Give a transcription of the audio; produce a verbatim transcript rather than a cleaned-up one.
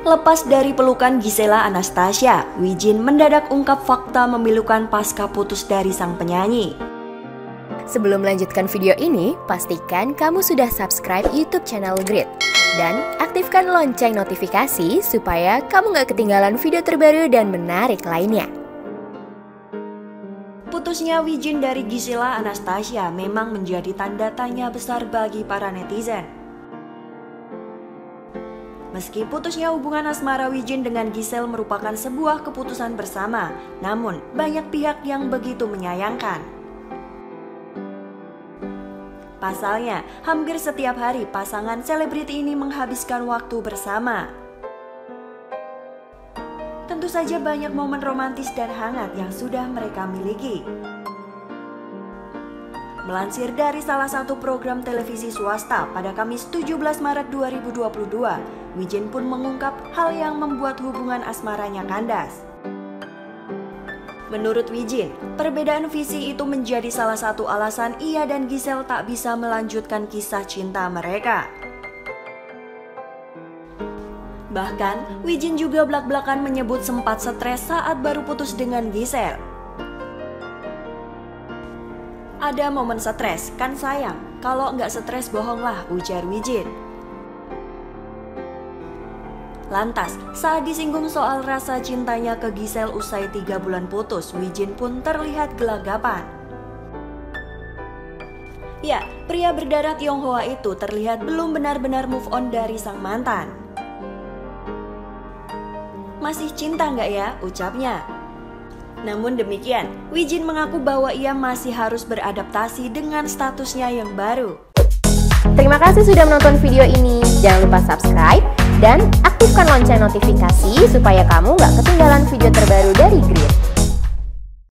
Lepas dari pelukan Gisella Anastasia, Wijin mendadak ungkap fakta memilukan pasca putus dari sang penyanyi. Sebelum melanjutkan video ini, pastikan kamu sudah subscribe YouTube channel Grid dan aktifkan lonceng notifikasi supaya kamu nggak ketinggalan video terbaru dan menarik lainnya. Putusnya Wijin dari Gisella Anastasia memang menjadi tanda tanya besar bagi para netizen. Meski putusnya hubungan asmara Wijin dengan Gisella merupakan sebuah keputusan bersama, namun banyak pihak yang begitu menyayangkan. Pasalnya, hampir setiap hari pasangan selebriti ini menghabiskan waktu bersama. Tentu saja banyak momen romantis dan hangat yang sudah mereka miliki. Melansir dari salah satu program televisi swasta pada Kamis tujuh belas Maret dua ribu dua puluh dua, Wijin pun mengungkap hal yang membuat hubungan asmaranya kandas. Menurut Wijin, perbedaan visi itu menjadi salah satu alasan ia dan Gisella tak bisa melanjutkan kisah cinta mereka. Bahkan, Wijin juga blak-blakan menyebut sempat stres saat baru putus dengan Gisella. "Ada momen stres, kan sayang. Kalau nggak stres bohonglah," ujar Wijin. Lantas, saat disinggung soal rasa cintanya ke Gisella usai tiga bulan putus, Wijin pun terlihat gelagapan. Ya, pria berdarah Tionghoa itu terlihat belum benar-benar move on dari sang mantan. "Masih cinta nggak ya?" ucapnya. Namun demikian, Wijin mengaku bahwa ia masih harus beradaptasi dengan statusnya yang baru. Terima kasih sudah menonton video ini. Jangan lupa subscribe dan aktifkan lonceng notifikasi supaya kamu nggak ketinggalan video terbaru.